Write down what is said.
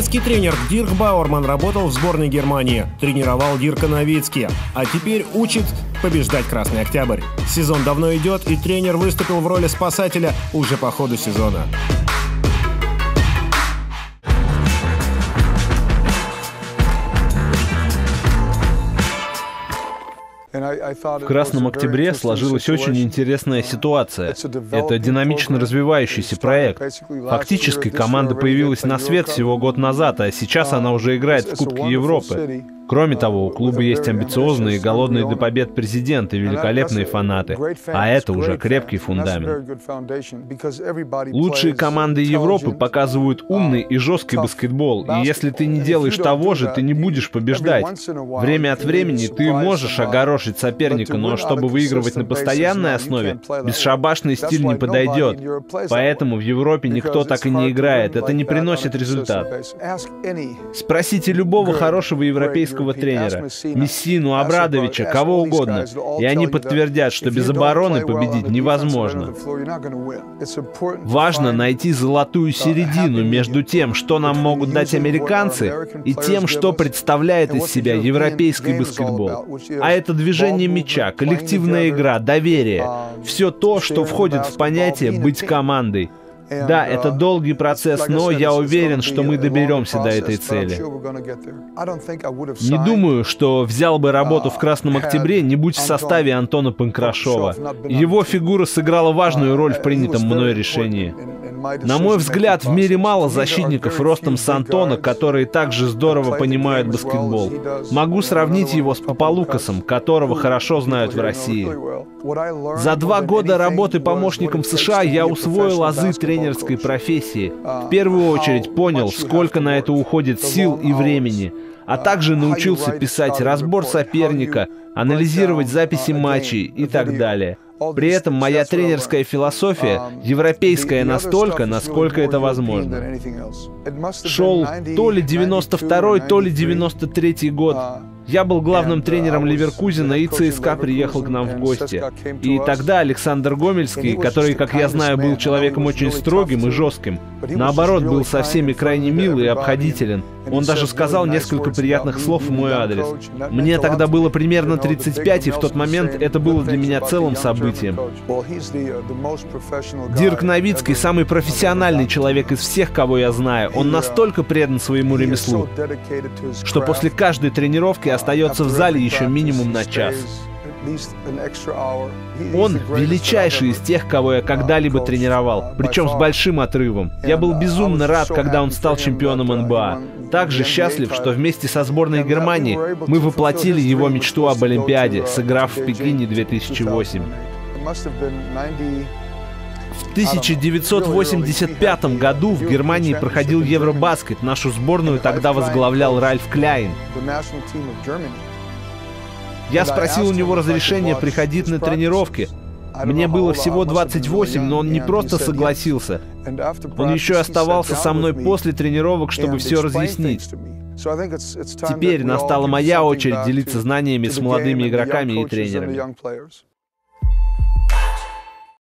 Немецкий тренер Дирк Бауэрман работал в сборной Германии, тренировал Дирка Новицкия, а теперь учит побеждать «Красный Октябрь». Сезон давно идет, и тренер выступил в роли спасателя уже по ходу сезона. В «Красном октябре» сложилась очень интересная ситуация. Это динамично развивающийся проект. Фактически команда появилась на свет всего год назад, а сейчас она уже играет в Кубке Европы. Кроме того, у клуба есть амбициозные и голодные до побед президенты, великолепные фанаты. А это уже крепкий фундамент. Лучшие команды Европы показывают умный и жесткий баскетбол. И если ты не делаешь того же, ты не будешь побеждать. Время от времени ты можешь огорошить соперника, но чтобы выигрывать на постоянной основе, бесшабашный стиль не подойдет. Поэтому в Европе никто так и не играет. Это не приносит результат. Спросите любого хорошего европейского тренера, Мессину, Абрадовича, кого угодно, и они подтвердят, что без обороны победить невозможно. Важно найти золотую середину между тем, что нам могут дать американцы, и тем, что представляет из себя европейский баскетбол. А это движение мяча, коллективная игра, доверие, все то, что входит в понятие «быть командой». Да, это долгий процесс, но я уверен, что мы доберемся до этой цели. Не думаю, что взял бы работу в «Красном октябре», не будь в составе Антона Панкрашова. Его фигура сыграла важную роль в принятом мной решении. На мой взгляд, в мире мало защитников ростом с Антона, которые также здорово понимают баскетбол. Могу сравнить его с Папа Лукасом, которого хорошо знают в России. За 2 года работы помощником в США я усвоил азы тренерской профессии. В первую очередь понял, сколько на это уходит сил и времени, а также научился писать разбор соперника, анализировать записи матчей и так далее. При этом моя тренерская философия европейская настолько, насколько это возможно. Шел то ли 92-й, то ли 93-й год. Я был главным тренером Леверкузена, и ЦСКА приехал к нам в гости. И тогда Александр Гомельский, который, как я знаю, был человеком очень строгим и жестким, наоборот, был со всеми крайне мил и обходителен. Он даже сказал несколько приятных слов в мой адрес. Мне тогда было примерно 35, и в тот момент это было для меня целым событием. Дирк Новицкий — самый профессиональный человек из всех, кого я знаю. Он настолько предан своему ремеслу, что после каждой тренировки остается в зале еще минимум на час. Он величайший из тех, кого я когда-либо тренировал, причем с большим отрывом. Я был безумно рад, когда он стал чемпионом НБА. Также счастлив, что вместе со сборной Германии мы воплотили его мечту об Олимпиаде, сыграв в Пекине 2008. В 1985 году в Германии проходил Евробаскет. Нашу сборную тогда возглавлял Ральф Кляйн. Я спросил у него разрешения приходить на тренировки. Мне было всего 28, но он не просто согласился. Он еще и оставался со мной после тренировок, чтобы все разъяснить. Теперь настала моя очередь делиться знаниями с молодыми игроками и тренерами.